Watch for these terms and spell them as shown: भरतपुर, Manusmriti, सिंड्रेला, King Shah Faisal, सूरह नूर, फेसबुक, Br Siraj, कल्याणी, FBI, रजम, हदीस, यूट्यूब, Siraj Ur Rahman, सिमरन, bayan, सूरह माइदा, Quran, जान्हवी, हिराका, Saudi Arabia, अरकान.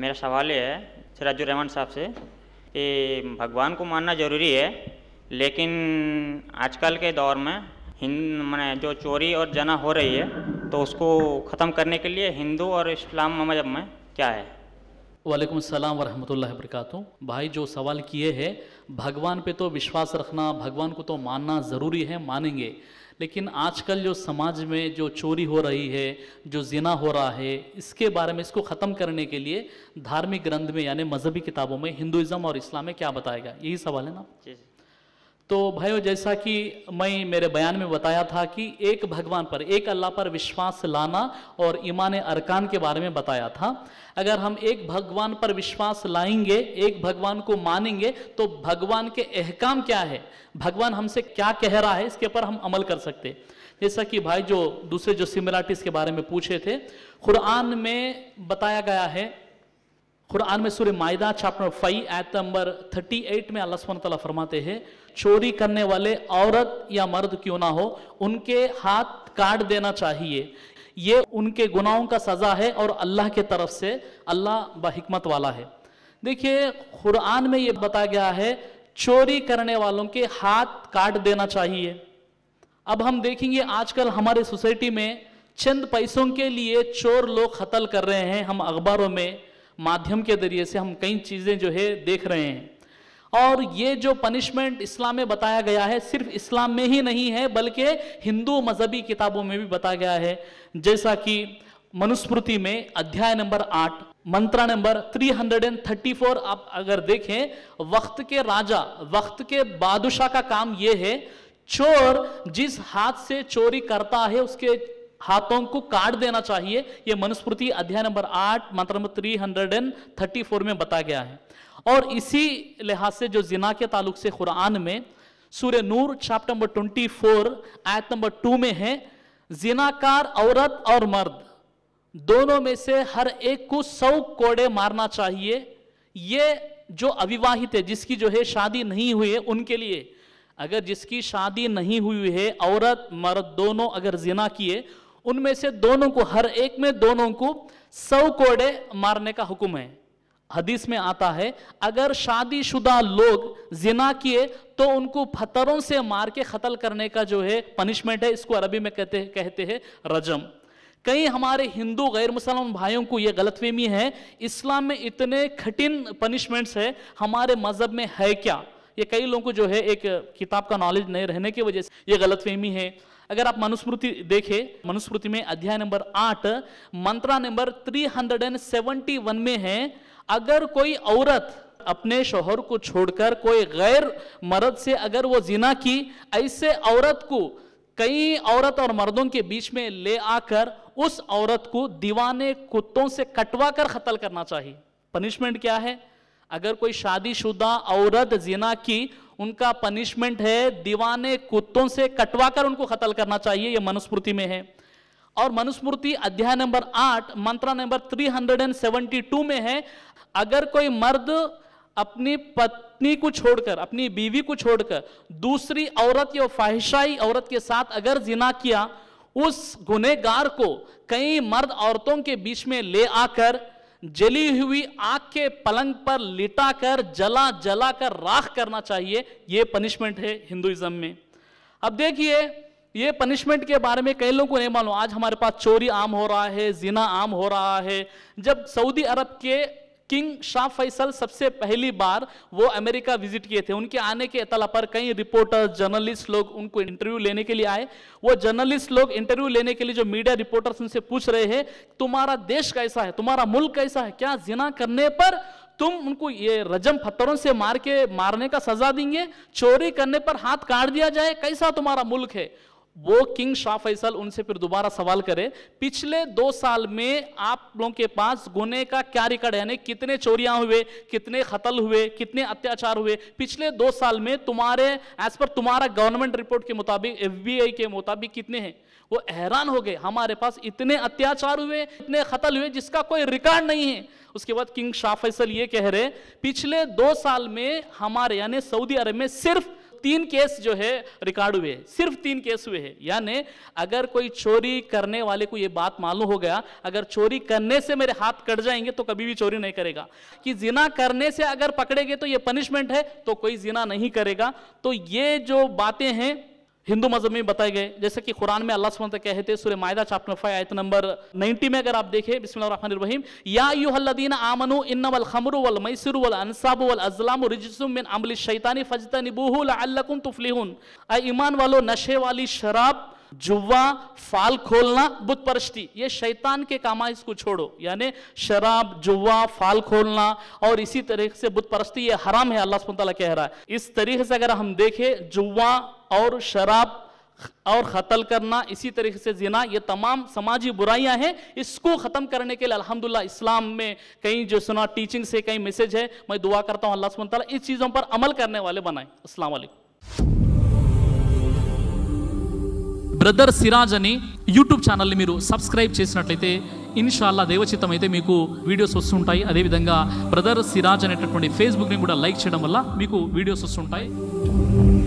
मेरा सवाल ये है सिराज उर रहमान साहब से कि भगवान को मानना ज़रूरी है, लेकिन आजकल के दौर में माने जो चोरी और जना हो रही है तो उसको ख़त्म करने के लिए हिंदू और इस्लाम मजहब में क्या है? वालेकुम अस्सलाम वरहमतुल्लाहि वबरकातुहू। भाई जो सवाल किए हैं, भगवान पे तो विश्वास रखना, भगवान को तो मानना ज़रूरी है, मानेंगे, लेकिन आजकल जो समाज में जो चोरी हो रही है, जो जिना हो रहा है, इसके बारे में इसको ख़त्म करने के लिए धार्मिक ग्रंथ में यानी मजहबी किताबों में हिंदुज़म और इस्लाम में क्या बताएगा, यही सवाल है ना। तो भाइयों जैसा कि मैं मेरे बयान में बताया था कि एक भगवान पर, एक अल्लाह पर विश्वास लाना और ईमान अरकान के बारे में बताया था। अगर हम एक भगवान पर विश्वास लाएंगे, एक भगवान को मानेंगे, तो भगवान के अहकाम क्या है, भगवान हमसे क्या कह रहा है, इसके पर हम अमल कर सकते हैं। जैसा कि भाई जो दूसरे जो सिमिलरिटीज़ के बारे में पूछे थे, कुरान में बताया गया है, कुरान में सूरह माइदा चैप्टर 5 आयत नंबर 38 में अल्लाह सुब्हानहू तआला फरमाते हैं, चोरी करने वाले औरत या मर्द क्यों ना हो, उनके हाथ काट देना चाहिए, ये उनके गुनाहों का सज़ा है और अल्लाह के तरफ से, अल्लाह बाहिकमत वाला है। देखिए कुरान में ये बताया गया है चोरी करने वालों के हाथ काट देना चाहिए। अब हम देखेंगे आजकल हमारे सोसाइटी में चंद पैसों के लिए चोर लोग कत्ल कर रहे हैं, हम अखबारों में माध्यम के ज़रिए से हम कई चीज़ें जो है देख रहे हैं। और ये जो पनिशमेंट इस्लाम में बताया गया है, सिर्फ इस्लाम में ही नहीं है बल्कि हिंदू मजहबी किताबों में भी बताया गया है। जैसा कि मनुस्मृति में अध्याय नंबर 8 मंत्रा नंबर 334 आप अगर देखें, वक्त के राजा, वक्त के बादशाह का काम ये है, चोर जिस हाथ से चोरी करता है उसके हाथों को काट देना चाहिए। ये मनुस्मृति अध्याय नंबर 8 मंत्र नंबर 334 में बताया गया है। और इसी लिहाज से जो जिना के ताल्लुक से कुरान में सूरह नूर चैप्टर नंबर 24 आयत नंबर 2 में है, जिनाकार औरत और मर्द दोनों में से हर एक को 100 कोड़े मारना चाहिए। ये जो अविवाहित है, जिसकी जो है शादी नहीं हुई है, उनके लिए, अगर जिसकी शादी नहीं हुई है, औरत मर्द दोनों अगर जिना किए, उनमें से दोनों को, हर एक में दोनों को 100 कोड़े मारने का हुक्म है। हदीस में आता है अगर शादीशुदा लोग जिना किए तो उनको पत्थरों से मार के कत्ल करने का जो है पनिशमेंट है, इसको अरबी में कहते हैं रजम। कई हमारे हिंदू गैर मुसलमान भाइयों को ये गलतफहमी है, इस्लाम में इतने कठिन पनिशमेंट्स है, हमारे मजहब में है क्या, ये कई लोगों को जो है एक किताब का नॉलेज नहीं रहने की वजह से ये गलतफहमी है। अगर आप मनुस्मृति देखें, मनुस्मृति में अध्याय नंबर 8 मंत्रा नंबर 371 में है, अगर कोई औरत अपने शौहर को छोड़कर कोई गैर मर्द से अगर वो जिना की, ऐसे औरत को कई औरत और मर्दों के बीच में ले आकर उस औरत को दीवाने कुत्तों से कटवा कर कत्ल करना चाहिए। पनिशमेंट क्या है? अगर कोई शादीशुदा औरत जिना की, उनका पनिशमेंट है दीवाने कुत्तों से कटवाकर उनको कत्ल करना चाहिए। ये मनुस्मृति में है। और मनुस्मृति अध्याय नंबर 8 मंत्रा नंबर 372 में है, अगर कोई मर्द अपनी पत्नी को छोड़कर, अपनी बीवी को छोड़कर दूसरी औरत या फाहिशाई औरत के साथ अगर जिना किया, उस गुनहगार को कई मर्द औरतों के बीच में ले आकर जली हुई आग के पलंग पर लिटाकर जला कर राख करना चाहिए। यह पनिशमेंट है हिंदुइज्म में। अब देखिए ये पनिशमेंट के बारे में कई लोगों को नहीं मालूम। आज हमारे पास चोरी आम हो रहा है, जिना आम हो रहा है। जब सऊदी अरब के किंग शाह फैसल सबसे पहली बार वो अमेरिका विजिट किए थे, उनके आने के इतला पर कई रिपोर्टर्स, जर्नलिस्ट लोग उनको इंटरव्यू लेने के लिए आए। वो जर्नलिस्ट लोग इंटरव्यू लेने के लिए जो मीडिया रिपोर्टर्स उनसे पूछ रहे हैं, तुम्हारा देश कैसा है, तुम्हारा मुल्क कैसा है, क्या जिना करने पर तुम उनको ये रजम पत्थरों से मारने का सजा देंगे, चोरी करने पर हाथ काट दिया जाए, कैसा तुम्हारा मुल्क है? वो किंग शाह फैसल उनसे फिर दोबारा सवाल करे, पिछले 2 साल में आप लोगों के पास गुने का क्या रिकॉर्ड है, यानी कितने चोरियां हुए, कितने कत्ल हुए, कितने अत्याचार हुए पिछले 2 साल में, तुम्हारे एज पर तुम्हारा गवर्नमेंट रिपोर्ट के मुताबिक, FBI के मुताबिक कितने हैं? वो हैरान हो गए, हमारे पास इतने अत्याचार हुए, इतने कत्ल हुए जिसका कोई रिकॉर्ड नहीं है। उसके बाद किंग शाह फैसल ये कह रहे, पिछले 2 साल में हमारे यानी सऊदी अरब में सिर्फ तीन केस जो है रिकॉर्ड हुए, सिर्फ तीन केस हुए हैं। यानी अगर कोई चोरी करने वाले को ये बात मालूम हो गया, अगर चोरी करने से मेरे हाथ कट जाएंगे तो कभी भी चोरी नहीं करेगा, कि जिना करने से अगर पकड़ेंगे तो ये पनिशमेंट है तो कोई जिना नहीं करेगा। तो ये जो बातें हैं हिंदू मजहब में बताए गए, जैसे कि कुरान में अल्लाह सुब्हानहू तआला कहते हैं सूरह मायदा चैप्टर 5 आयत नंबर 90 में अगर आप देखें, बिस्मिल्लाहिर रहमानिर रहीम, या अय्युहल्लज़ीना आमनू इन्नमल खमरु वल मैसिरु वल अंसाबु वल अज़लामु रिज्सुम मिन अमलिश शैतानी फज्तनिबूहु लअल्लकुम तुफ्लिहून। ऐ ईमान वालों, नशे वाली शराब, जुवा, फाल खोलना, बुत परस्ती, ये शैतान के काम है, इसको छोड़ो। यानी शराब, जुवा, फाल खोलना और इसी तरह से बुत परस्ती ये हराम है, अल्लाह सुब्हानहू तआला कह रहा है। इस तरीके से अगर हम देखें जुवा और शराब और कत्ल करना, इसी तरीके से जिना, ये तमाम सामाजिक बुराइयां हैं। इसको ख़त्म करने के लिए अल्हम्दुलिल्लाह इस्लाम में कई जो सुना टीचिंग्स है, कई मैसेज है। मैं दुआ करता हूँ अल्लाह सुब्हानहू तआला इस चीज़ों पर अमल करने वाले बनाएं। अस्सलाम वालेकुम। ब्रदर सिराज अने यूट्यूब चैनल नी मीरू सब्सक्राइब चेसिनट्लयिते इन्शाअल्लाह देवचित्तमैते मीकू वीडियोस वस्तुंटाई। अदे विधंगा ब्रदर सिराज अनेटटुवंटि फेसबुक नी कूडा लाइक चेयडम वल्ल मीकू वीडियोस वस्तुंटाई।